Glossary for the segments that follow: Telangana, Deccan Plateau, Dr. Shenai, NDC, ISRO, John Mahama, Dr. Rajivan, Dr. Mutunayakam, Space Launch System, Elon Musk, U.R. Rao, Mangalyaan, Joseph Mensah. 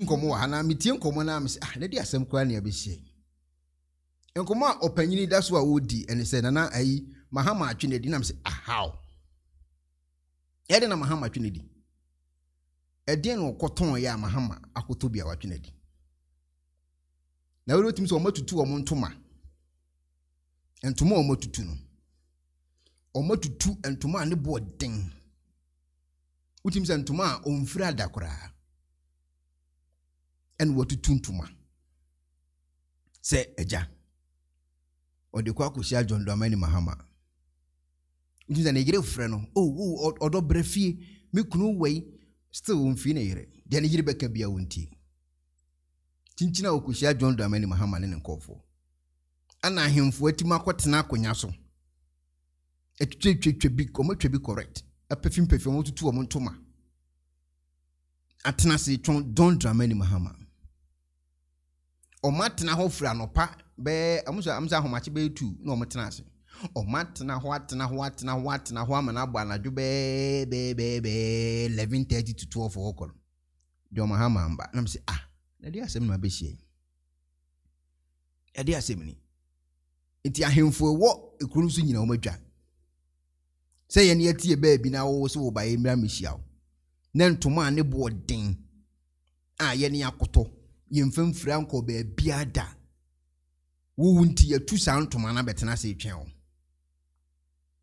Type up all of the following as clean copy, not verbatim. Nkomo ana mitie nkomo na am se ah na di asem kwa na yebehie nkomo a opanyini da so a wodi ene se nana ayi Mahama atwenedi na am se ahaw yede na Mahama atwenedi edien no koton ya Mahama akoto bia watwenedi na wori otim so omatutu omontoma entoma omatutu no omatutu entoma ne bo den utim se entoma onfira da kora and what to tuntuma say eja or the kwaku shall John Mahama it is an egre freno oh or do brefi make no way still unfinere then you beka bia wonti tinchina okushia John Dramani Mahama ne nkofo ana hemfo atima kwotena akonya so etwetwetwe bi komotwe bi correct apefim otutu omontoma atena se John Dramani Mahama omatena ho fra nopa be amsa homache be tu na omatena ase omatena ho atena ho amana agba na djobe be 11:30 to 12 o'clock John Mahama amba na mse ah na dia asem na be hie e dia asem ni enti ahemfo wo ekuru so nyina omadwa se ye ne tie be bi na wo so wo ba emra mehia nen toma ne bo den a ye ne akoto yemfem fira nko ba bia da wo nti ya tu san toma na betena se twen o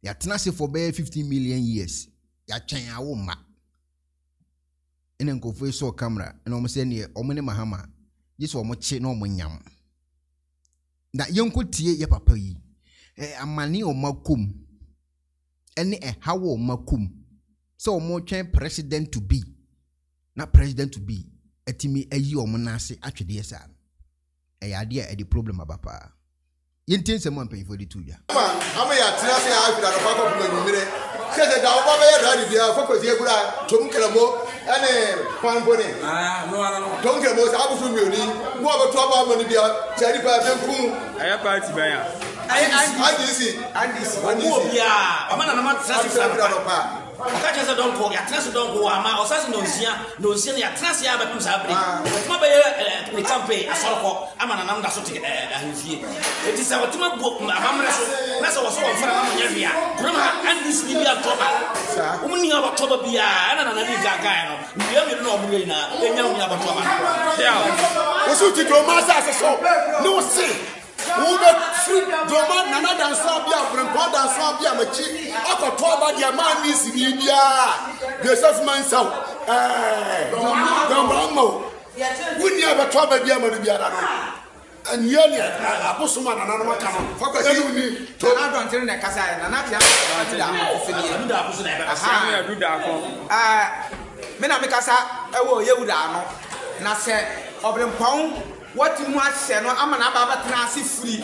ya tena se for be 15 million years ya twen awo ma enen ko fo so camera eno mo se ne omo ne Mahama yeso omo che na omo nyam na yenko tie ye papa yi amani o makum ene hawo makum so omo twen president to be na president to be etimi ayi omo na ase atwede esa e ade e the problem abapa yintin se mo mpen for the 2 year ama ya tira se afira na papa ko nyimire se da oba be ya radi bia foko tie gura to mkramo ene kwan boni ah no ala no don ke mo se abufu mi oni mo obeto aba mo ni bia chari pa benku aya party ba ya and this mo bia amana na ma tira se afira na papa Catches don't go, your trust don't go, or such no senior trust. You have a it is our book, and this Libya Toba. Only our Toba Bia, and another guy. We have no millionaire, they know about Toba. What's it to your master? No, see. Who the free Doman Nana and Sabia from God and Sabia Machi? After 12 years, man is Libya. The self-man South. Domango. When you have a 12 year man, and you are a Busman and another one. Focus on me. Don't tell the Casa and not Yakuza. Ah, Menamikasa, I will Yodano. And I said, Oblin Pong. What you must say, no, I'm an ababa transi free.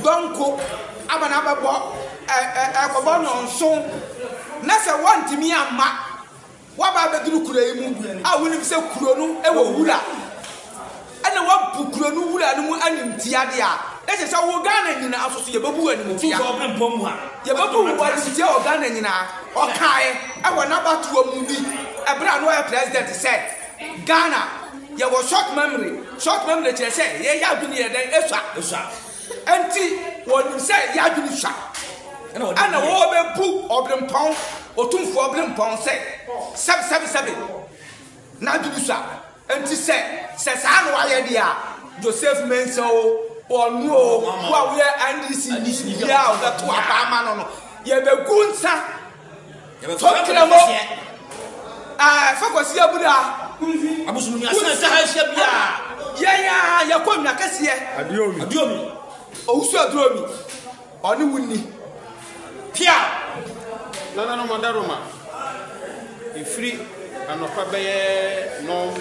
Don't cook, I'm an ababa, a song. Nasa want me a ma. What about the Dukuremu? I will say Kurono, Ewa Hula. And I want Pukronu Hula and Tiadia. That is how Uganda in our associate Babu and Tia Bomba. Yababu was your Uganda in our Okai. I will not back to a movie. A brand new president said, Ghana. You was short memory. They say, yeah, you need and when you say, yeah, you and a woman poop or them pound or 2 for them pound say, 777. Now you do and she said, says, I know Joseph Menso or no, what we are and this is the hour that to Abamano. You have a good son. Talk to them all. Ah, focus here, Buddha. Abusumia Sahashabia. Yeah, Yakom Nakasia. Adiomi. Also, Adiomi. Onu Winnie. Pia. Lana Mandaroma. You free and no pabe no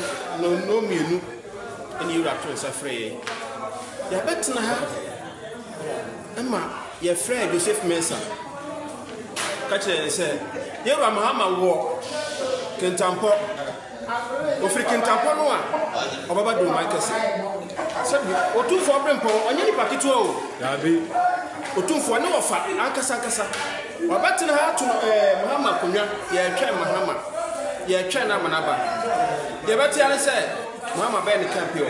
menu. And you are afraid. You're better now. Emma, you're afraid of Joseph Mensah. Catch it and say, you're a Mahama war. Kentampo. African Tampanoa, Obaba do my case. Or 2 for Brimpo, or any packet, or 2 for no offer, Ankasakasa, or better to Mahama Kunya, Mahama, Manaba. Better, I said, Mama Ben Campion,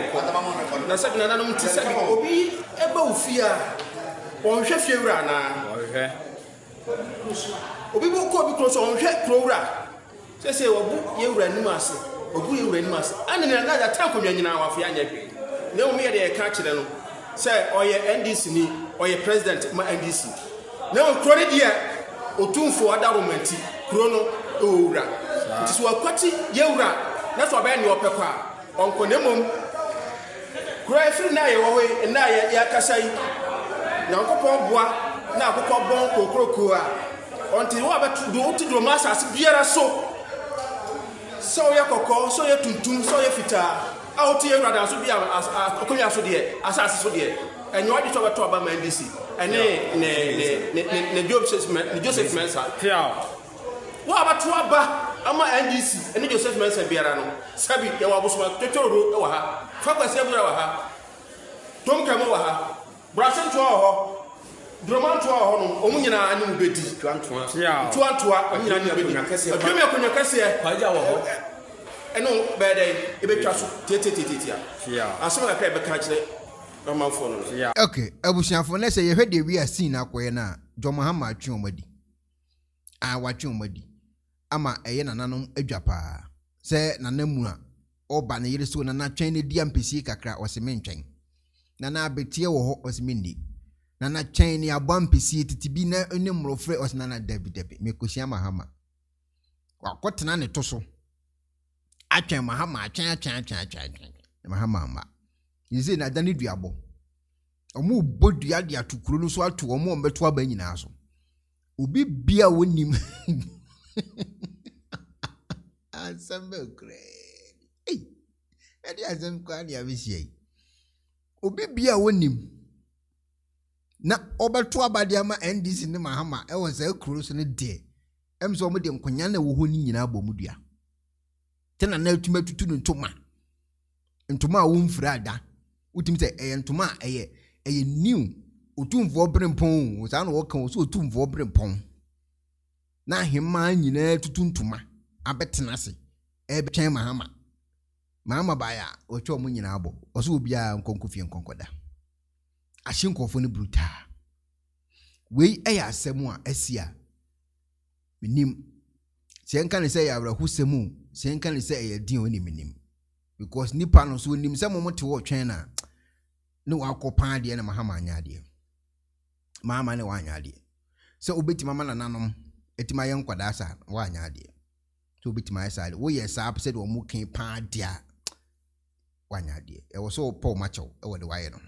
Nasagan to say, Obi, above fear, on Chef Rana. Obi will go because on Chef Clora. They say, oh, you ran master, or you ran master, and another temple in our fiancé. No mere they catch them, say, or your NDC, or your president, my NDC. No credit yet, or two for other women, Chrono, Ura. It is what Quati, Yura, that's what Ben your papa. Uncle Nemum, cry through Naya away and Naya Yakasai. Now, Copa Bois, now Copa Bonco Crocua. Until what do to do massas, Viera so. So Yakoko, so your tuntum, so your fita, out here rather so be as Okoya Sodier, and you are the Toba Mendici, and Joseph Mensa. What about Twaba? Ama NDC, and Joseph Manson Biarano. Sabi, there was one Tetoro, Oaha, Faka Sebra, Tom Camoha, Brasson Tuaho, Droman Tuaho, Omina, and Betty, Tuantua, Tuantua, and Yamina Cassia, Pumia Cassia, Pajao, and no bad day, Ebetrasu, Tetitia. I saw a paper catch it. Okay, I wish I for less. I heard the we are seen Aquena, John Mahama, Chumadi. I watch ama eye nananum adwapa se nanamua oba ne yere so nana twen ne diampesi kakra oseme ntwen nana abetie wo ho oseme ndi nana twen ne abampesi titibi na enimro fre osena na dabidabi mekosia Mahama wakotena ne toso atwen Mahama atwen Mahama ma yize na dane duabo omo bodua de atukuru no so ato omo mbeto aba nyina so obi bia wonim Assemble great. Hey, that is some kind of issue. Obi bia wonim. Na obeto abade ama NDC ne Mahama e wose akuru so ne de. Em so omde nkonya na wo ho ni nyina abomudua. Te na na tuma tutu ntoma. Ntoma wo mfrada. Utim se eye ntoma eye new. Otumvo brempon, wo sa na wo kan so otumvo brempon. Na hima nyina tutuntuma abetena se ebetwen Mahama Mahama baya otwa mu nyina abo oso obia nkonkofie nkonkoda ahyenkofo ne bruta we eya asemu a asia minim senka ne se ya awrahusemu senka ne se ya din oni minim because nipa no so nim se momote wo twen na ne wakopan de na Mahama anyaade Mahama ne wanyaade se obeti mama nananom etima ye nkwada asa wa anya de to bitima side wo ye sa said wo mu kin pa dia wa anya de e wo so paw macho e wo de waye no